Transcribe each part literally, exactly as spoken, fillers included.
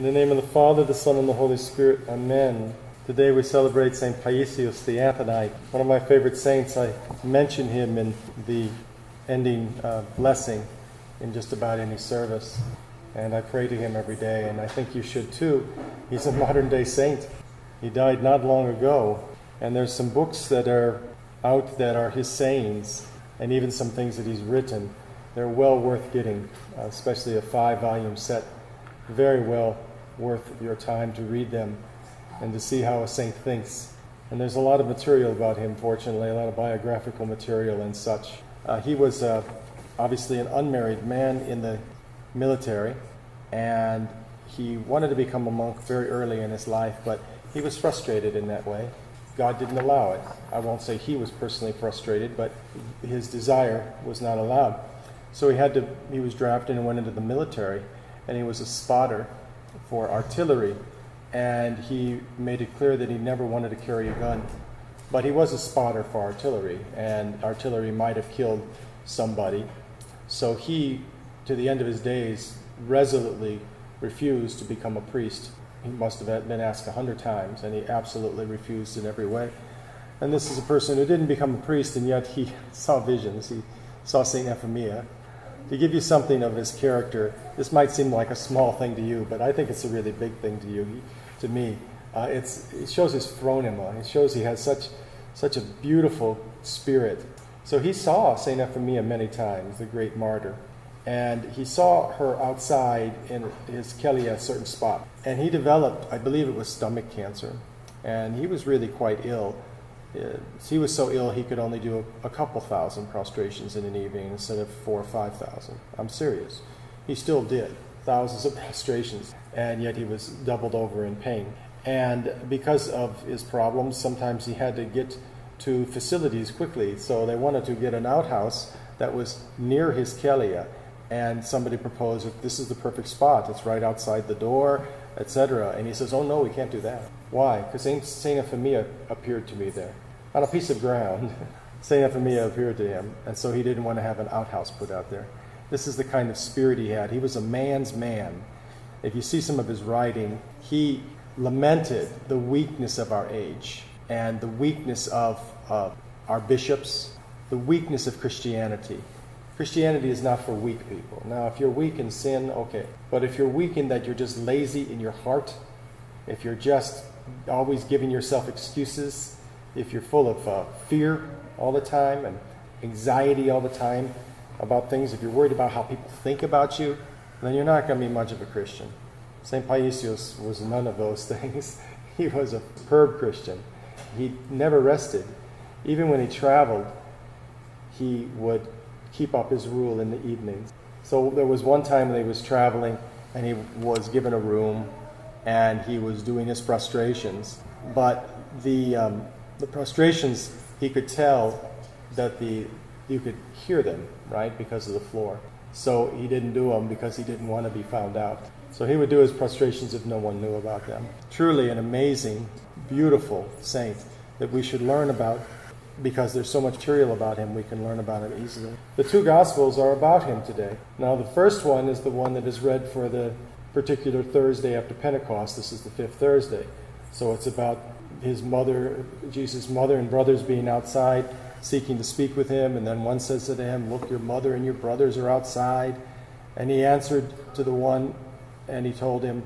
In the name of the Father, the Son, and the Holy Spirit, Amen. Today we celebrate Saint Paisios the Antonite, one of my favorite saints. I mention him in the ending uh, blessing in just about any service. And I pray to him every day, and I think you should too. He's a modern-day saint. He died not long ago, and there's some books that are out that are his sayings, and even some things that he's written. They're well worth getting, especially a five-volume set. Very well worth your time to read them and to see how a saint thinks. And there's a lot of material about him, fortunately, a lot of biographical material and such. Uh, he was uh, obviously an unmarried man in the military, and he wanted to become a monk very early in his life, but he was frustrated in that way. God didn't allow it. I won't say he was personally frustrated, but his desire was not allowed. So he had to, he was drafted and went into the military, and he was a spotter for artillery, and he made it clear that he never wanted to carry a gun. But he was a spotter for artillery, and artillery might have killed somebody. So he, to the end of his days, resolutely refused to become a priest. He must have been asked a hundred times, and he absolutely refused in every way. And this is a person who didn't become a priest, and yet he saw visions. He saw Saint Ephemia. To give you something of his character, this might seem like a small thing to you, but I think it's a really big thing to you, he, to me. Uh, it's, it shows his phronema. It shows he has such, such a beautiful spirit. So he saw Saint Ephemia many times, the great martyr. And he saw her outside in his kelly at a certain spot. And he developed, I believe it was stomach cancer. And he was really quite ill. He was so ill he could only do a, a couple thousand prostrations in an evening instead of four or five thousand. I'm serious. He still did thousands of prostrations, and yet he was doubled over in pain. And because of his problems, sometimes he had to get to facilities quickly. So they wanted to get an outhouse that was near his kellia. And somebody proposed, this is the perfect spot, it's right outside the door, et cetera. And he says, oh no, we can't do that. Why? Because Saint Ephemia appeared to me there. On a piece of ground, Saint Ephemia appeared to him, and so he didn't want to have an outhouse put out there. This is the kind of spirit he had. He was a man's man. If you see some of his writing, he lamented the weakness of our age, and the weakness of uh, our bishops, the weakness of Christianity. Christianity is not for weak people. Now, if you're weak in sin, okay. But if you're weak in that you're just lazy in your heart, if you're just always giving yourself excuses, if you're full of uh, fear all the time and anxiety all the time about things, if you're worried about how people think about you, then you're not going to be much of a Christian. Saint Paisios was none of those things. He was a superb Christian. He never rested. Even when he traveled, he would keep up his rule in the evenings. So there was one time that he was traveling, and he was given a room, and he was doing his prostrations. But the um, the prostrations, he could tell that the you could hear them, right, because of the floor. So he didn't do them because he didn't want to be found out. So he would do his prostrations if no one knew about them. Truly an amazing, beautiful saint that we should learn about, because there's so much material about him, we can learn about him easily. The two Gospels are about him today. Now, the first one is the one that is read for the particular Thursday after Pentecost. This is the fifth Thursday. So it's about his mother, Jesus' mother and brothers being outside, seeking to speak with him. And then one says to him, look, your mother and your brothers are outside. And he answered to the one, and he told him,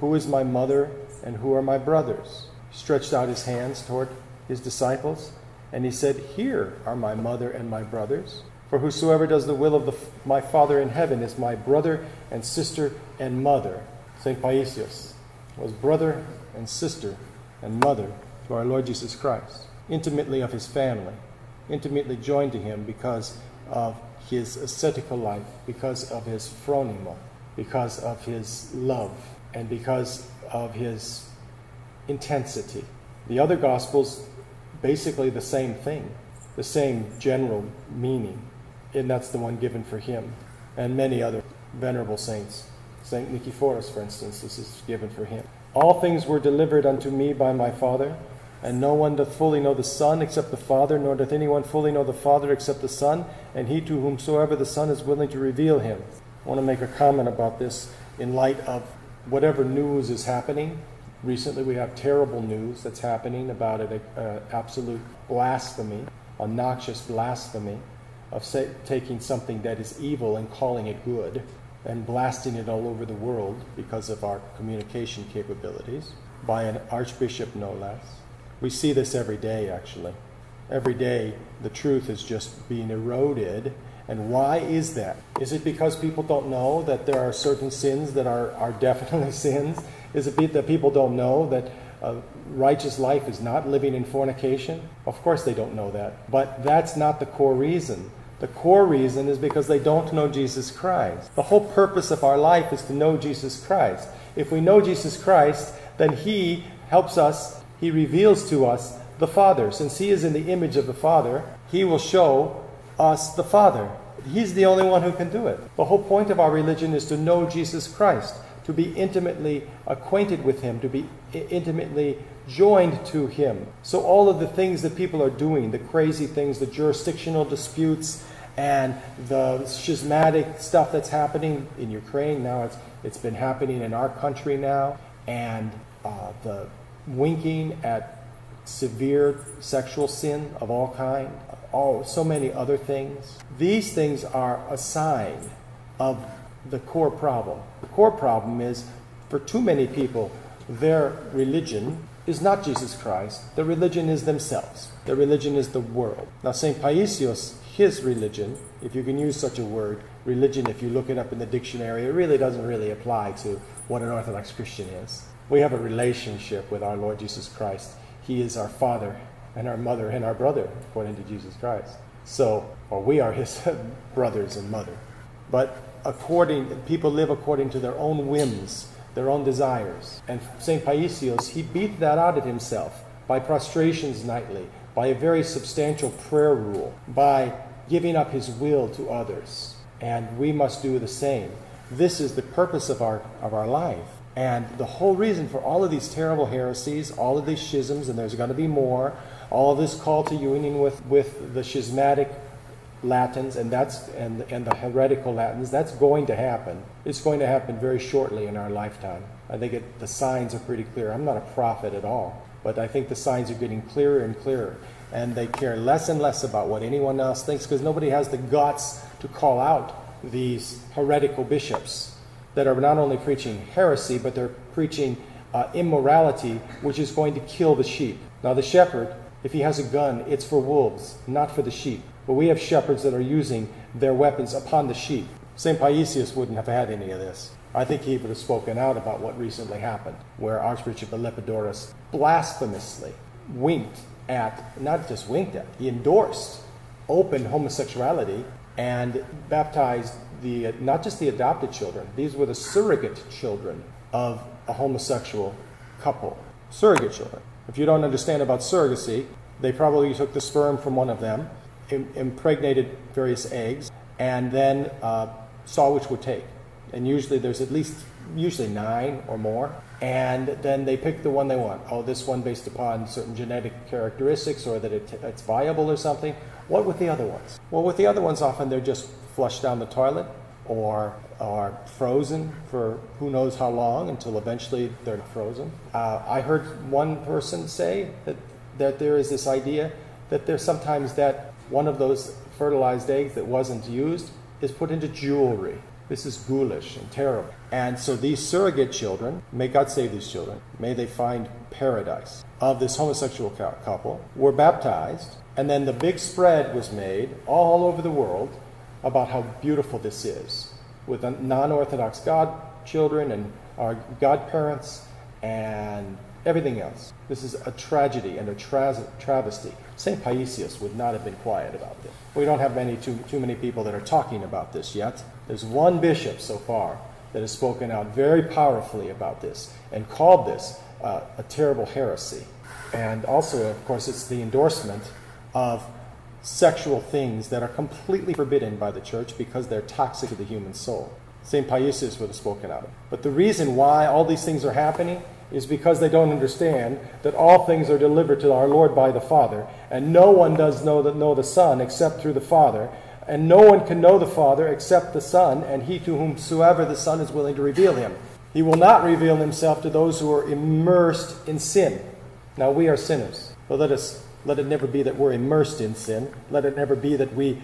who is my mother and who are my brothers? He stretched out his hands toward his disciples. And he said, here are my mother and my brothers. For whosoever does the will of the, my Father in heaven is my brother and sister and mother. Saint Paisios was brother and sister and mother to our Lord Jesus Christ, intimately of his family, intimately joined to him because of his ascetical life, because of his phronema, because of his love, and because of his intensity. The other Gospels, basically the same thing, the same general meaning, and that's the one given for him and many other venerable saints. Saint Nicephorus, for instance, this is given for him. All things were delivered unto me by my Father, and no one doth fully know the Son except the Father, nor doth anyone fully know the Father except the Son, and he to whomsoever the Son is willing to reveal him. I want to make a comment about this in light of whatever news is happening. Recently we have terrible news that's happening about an uh, absolute blasphemy, a noxious blasphemy of say, taking something that is evil and calling it good and blasting it all over the world because of our communication capabilities by an archbishop no less. We see this every day actually. Every day the truth is just being eroded. And why is that? Is it because people don't know that there are certain sins that are, are definitely sins? Is it that people don't know that a righteous life is not living in fornication? Of course they don't know that. But that's not the core reason. The core reason is because they don't know Jesus Christ. The whole purpose of our life is to know Jesus Christ. If we know Jesus Christ, then He helps us, He reveals to us the Father. Since He is in the image of the Father, He will show us the Father. He's the only one who can do it. The whole point of our religion is to know Jesus Christ, to be intimately acquainted with Him, to be intimately joined to Him. So all of the things that people are doing, the crazy things, the jurisdictional disputes, and the schismatic stuff that's happening in Ukraine now, it's, it's been happening in our country now, and uh, the winking at severe sexual sin of all kind, oh, so many other things. These things are a sign of the core problem. The core problem is, for too many people, their religion is not Jesus Christ. Their religion is themselves. Their religion is the world. Now, Saint Paisios, his religion, if you can use such a word, religion, if you look it up in the dictionary, it really doesn't really apply to what an Orthodox Christian is. We have a relationship with our Lord Jesus Christ. He is our Father and our mother and our brother, according to Jesus Christ. So, or we are His brothers and mother. But according, people live according to their own whims, their own desires. And Saint Paisios, he beat that out of himself by prostrations nightly, by a very substantial prayer rule, by giving up his will to others. And we must do the same. This is the purpose of our, of our life. And the whole reason for all of these terrible heresies, all of these schisms, and there's going to be more, all of this call to union with, with the schismatic Latins, and that's and and the heretical Latins, that's going to happen. It's going to happen very shortly in our lifetime. I think it, the signs are pretty clear. I'm not a prophet at all, but I think the signs are getting clearer and clearer, and they care less and less about what anyone else thinks, because nobody has the guts to call out these heretical bishops that are not only preaching heresy, but they're preaching uh, immorality, which is going to kill the sheep. Now the shepherd, if he has a gun, it's for wolves, not for the sheep. But we have shepherds that are using their weapons upon the sheep. Saint Paisius wouldn't have had any of this. I think he would have spoken out about what recently happened, where Archbishop Lepidorus blasphemously winked at, not just winked at, he endorsed open homosexuality and baptized the not just the adopted children, these were the surrogate children of a homosexual couple. Surrogate children. If you don't understand about surrogacy, they probably took the sperm from one of them, im impregnated various eggs, and then uh, saw which would take. And usually there's at least usually nine or more, and then they pick the one they want. Oh, this one based upon certain genetic characteristics, or that it, it's viable or something. What with the other ones? Well, with the other ones, often they're just flushed down the toilet, or are frozen for who knows how long until eventually they're frozen. Uh, I heard one person say that, that there is this idea that there's sometimes that one of those fertilized eggs that wasn't used is put into jewelry. This is ghoulish and terrible. And so these surrogate children, may God save these children, may they find paradise, of this homosexual couple, were baptized, and then the big spread was made all over the world about how beautiful this is, with non-Orthodox godchildren and our godparents and everything else. This is a tragedy and a tra travesty. Saint Paisios would not have been quiet about this. We don't have many too, too many people that are talking about this yet. There's one bishop so far that has spoken out very powerfully about this and called this uh, a terrible heresy. And also, of course, it's the endorsement of sexual things that are completely forbidden by the church because they're toxic to the human soul. Saint Paisius would have spoken out of it. But the reason why all these things are happening is because they don't understand that all things are delivered to our Lord by the Father, and no one does know the, know the Son except through the Father, and no one can know the Father except the Son, and he to whomsoever the Son is willing to reveal him. He will not reveal himself to those who are immersed in sin. Now, we are sinners. So let us let it never be that we're immersed in sin. Let it never be that we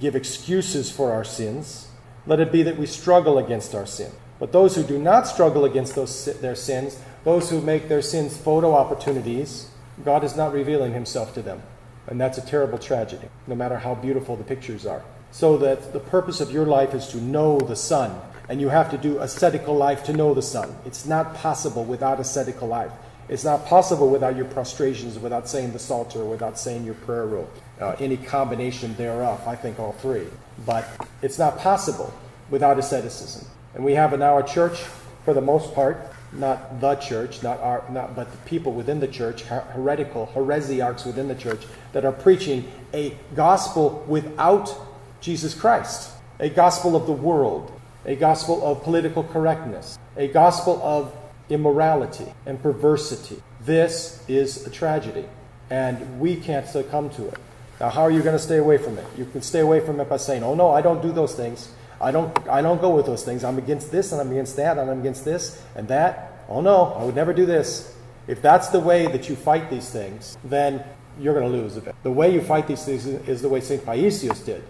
give excuses for our sins. Let it be that we struggle against our sin. But those who do not struggle against those, their sins, those who make their sins photo opportunities, God is not revealing himself to them. And that's a terrible tragedy, no matter how beautiful the pictures are. So that the purpose of your life is to know the Son. And you have to do ascetical life to know the Son. It's not possible without ascetical life. It's not possible without your prostrations, without saying the Psalter, without saying your prayer rule, uh, any combination thereof, I think all three. But it's not possible without asceticism. And we have in our church, for the most part, not the church, not our, not, but the people within the church, heretical, heresiarchs within the church, that are preaching a gospel without Jesus Christ, a gospel of the world, a gospel of political correctness, a gospel of immorality and perversity. This is a tragedy, and we can't succumb to it. Now, how are you going to stay away from it? You can stay away from it by saying, oh, no, I don't do those things. I don't, I don't go with those things. I'm against this, and I'm against that, and I'm against this and that. Oh, no, I would never do this. If that's the way that you fight these things, then you're going to lose a bit. The way you fight these things is the way Saint Paisius did,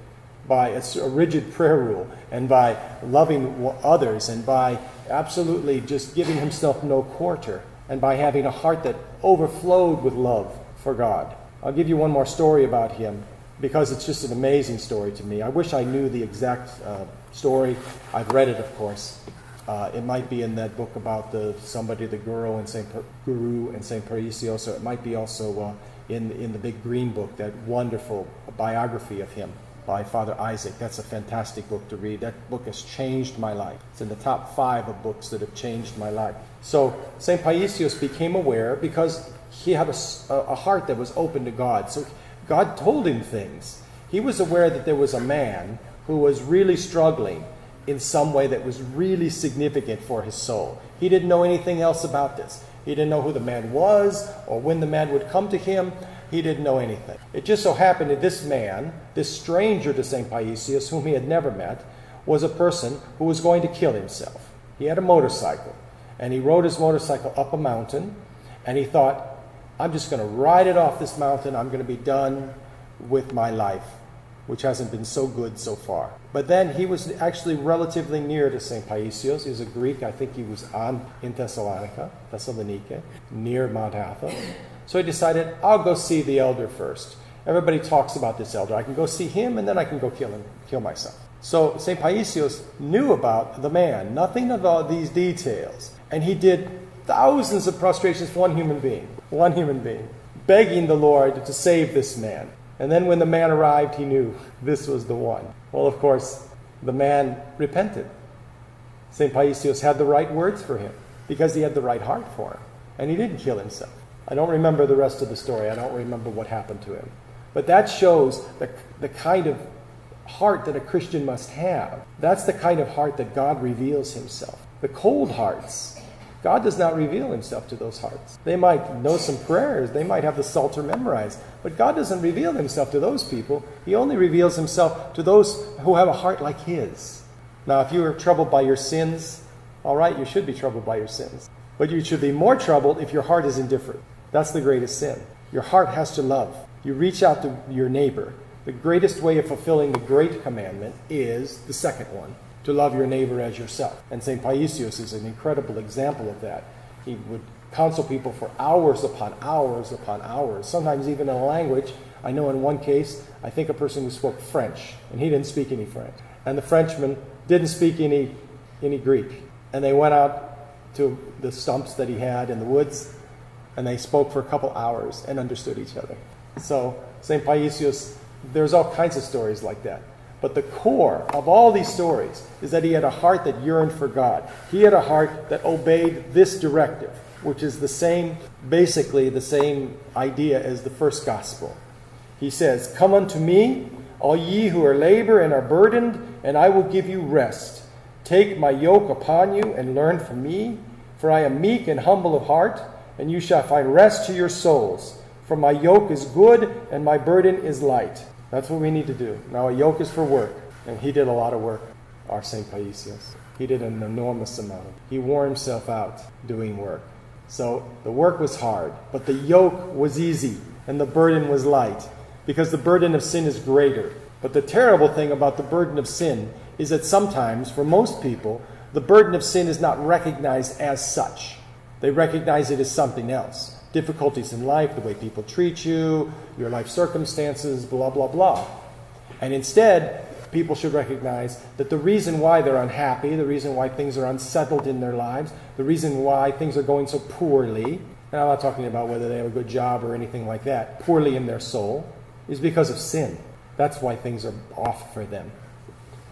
by a rigid prayer rule, and by loving others, and by absolutely just giving himself no quarter, and by having a heart that overflowed with love for God. I'll give you one more story about him, because it's just an amazing story to me. I wish I knew the exact uh, story. I've read it, of course. Uh, it might be in that book about the somebody, the girl, and Saint Per- Guru and Saint Paisius, or it might be also uh, in, in the Big Green Book, that wonderful biography of him by Father Isaac. That's a fantastic book to read. That book has changed my life. It's in the top five of books that have changed my life. So Saint Paisius became aware because he had a, a heart that was open to God. So God told him things. He was aware that there was a man who was really struggling in some way that was really significant for his soul. He didn't know anything else about this. He didn't know who the man was or when the man would come to him. He didn't know anything. It just so happened that this man, this stranger to Saint Paisius, whom he had never met, was a person who was going to kill himself. He had a motorcycle, and he rode his motorcycle up a mountain, and he thought, I'm just going to ride it off this mountain. I'm going to be done with my life, which hasn't been so good so far. But then he was actually relatively near to Saint Paisius. He was a Greek. I think he was on, in Thessalonica, Thessaloniki, near Mount Athos. So he decided, I'll go see the elder first. Everybody talks about this elder. I can go see him, and then I can go kill him, kill myself. So Saint Paisius knew about the man, nothing of all these details. And he did thousands of prostrations for one human being, one human being, begging the Lord to save this man. And then when the man arrived, he knew this was the one. Well, of course, the man repented. Saint Paisius had the right words for him because he had the right heart for him. And he didn't kill himself. I don't remember the rest of the story. I don't remember what happened to him. But that shows the, the kind of heart that a Christian must have. That's the kind of heart that God reveals himself. The cold hearts, God does not reveal himself to those hearts. They might know some prayers. They might have the Psalter memorized. But God doesn't reveal himself to those people. He only reveals himself to those who have a heart like his. Now, if you are troubled by your sins, all right, you should be troubled by your sins. But you should be more troubled if your heart is indifferent. That's the greatest sin. Your heart has to love. You reach out to your neighbor. The greatest way of fulfilling the great commandment is the second one, to love your neighbor as yourself. And Saint Paisius is an incredible example of that. He would counsel people for hours upon hours upon hours, sometimes even in a language. I know in one case, I think a person who spoke French, and he didn't speak any French. And the Frenchman didn't speak any, any Greek. And they went out to the stumps that he had in the woods, and they spoke for a couple hours and understood each other. So Saint Paisius, there's all kinds of stories like that. But the core of all these stories is that he had a heart that yearned for God. He had a heart that obeyed this directive, which is the same, basically the same idea as the first gospel. He says, "Come unto me, all ye who are labor and are burdened, and I will give you rest. Take my yoke upon you and learn from me, for I am meek and humble of heart, and you shall find rest to your souls. For my yoke is good, and my burden is light." That's what we need to do. Now, a yoke is for work, and he did a lot of work, our Saint Paisius. He did an enormous amount. He wore himself out doing work. So the work was hard, but the yoke was easy and the burden was light, because the burden of sin is greater. But the terrible thing about the burden of sin is that sometimes, for most people, the burden of sin is not recognized as such. They recognize it as something else. Difficulties in life, the way people treat you, your life circumstances, blah, blah, blah. And instead, people should recognize that the reason why they're unhappy, the reason why things are unsettled in their lives, the reason why things are going so poorly, and I'm not talking about whether they have a good job or anything like that, poorly in their soul, is because of sin. That's why things are off for them.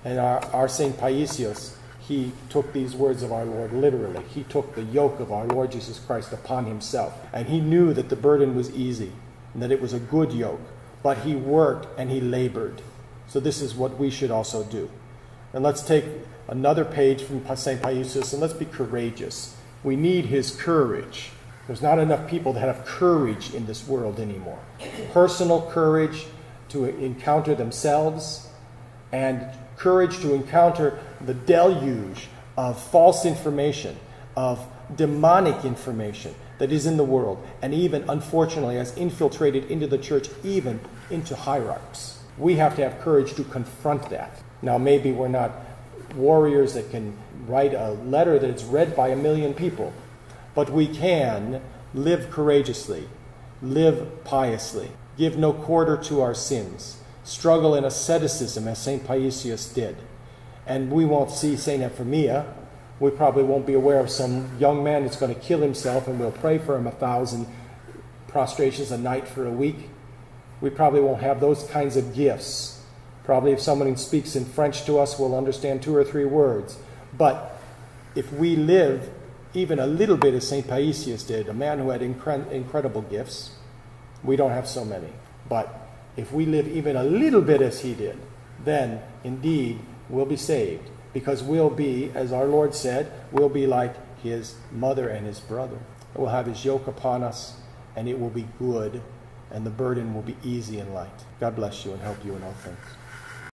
And our, our Saint Paisios, he took these words of our Lord literally. He took the yoke of our Lord Jesus Christ upon himself. And he knew that the burden was easy and that it was a good yoke. But he worked and he labored. So this is what we should also do. And let's take another page from Saint Paisios, and let's be courageous. We need his courage. There's not enough people that have courage in this world anymore. Personal courage to encounter themselves, and courage to encounter the deluge of false information, of demonic information that is in the world, and even, unfortunately, has infiltrated into the church, even into hierarchs. We have to have courage to confront that. Now, maybe we're not warriors that can write a letter that's read by a million people, but we can live courageously, live piously, give no quarter to our sins, struggle in asceticism as Saint Paisios did. And we won't see Saint Ephraimia. We probably won't be aware of some young man that's going to kill himself, and we'll pray for him a thousand prostrations a night for a week. We probably won't have those kinds of gifts. Probably if someone speaks in French to us, we'll understand two or three words. But if we live even a little bit as Saint Paisios did, a man who had incre- incredible gifts, we don't have so many. But if we live even a little bit as he did, then indeed we'll be saved. Because we'll be, as our Lord said, we'll be like his mother and his brother. We'll have his yoke upon us, and it will be good, and the burden will be easy and light. God bless you and help you in all things.